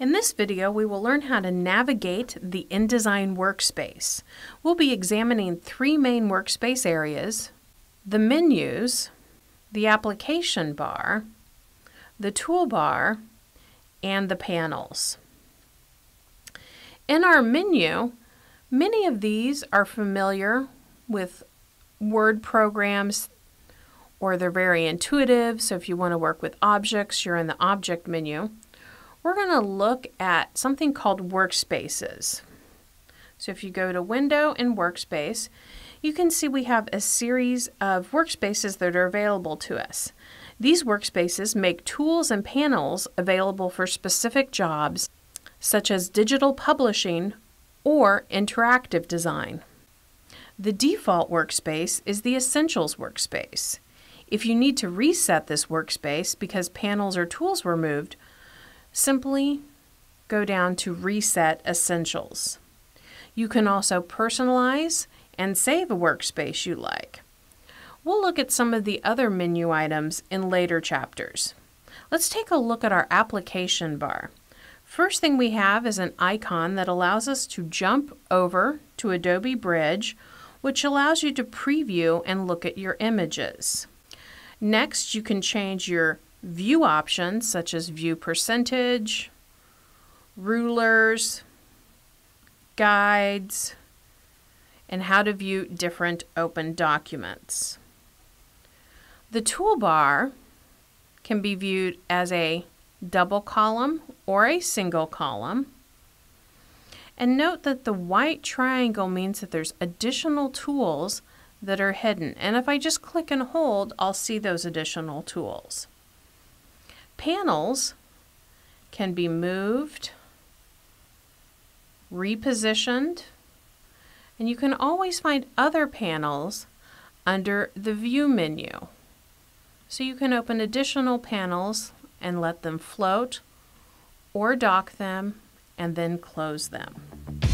In this video, we will learn how to navigate the InDesign workspace. We'll be examining three main workspace areas: the menus, the application bar, the toolbar, and the panels. In our menu, many of these are familiar with Word programs, or they're very intuitive, so if you want to work with objects, you're in the object menu. We're going to look at something called workspaces. So if you go to Window and Workspace, you can see we have a series of workspaces that are available to us. These workspaces make tools and panels available for specific jobs, such as digital publishing or interactive design. The default workspace is the Essentials workspace. If you need to reset this workspace because panels or tools were moved, simply go down to Reset Essentials. You can also personalize and save a workspace you like. We'll look at some of the other menu items in later chapters. Let's take a look at our application bar. First thing we have is an icon that allows us to jump over to Adobe Bridge, which allows you to preview and look at your images. Next, you can change your view options, such as view percentage, rulers, guides, and how to view different open documents. The toolbar can be viewed as a double column or a single column. And note that the white triangle means that there's additional tools that are hidden. And if I just click and hold, I'll see those additional tools. Panels can be moved, repositioned, and you can always find other panels under the View menu. So you can open additional panels and let them float or dock them and then close them.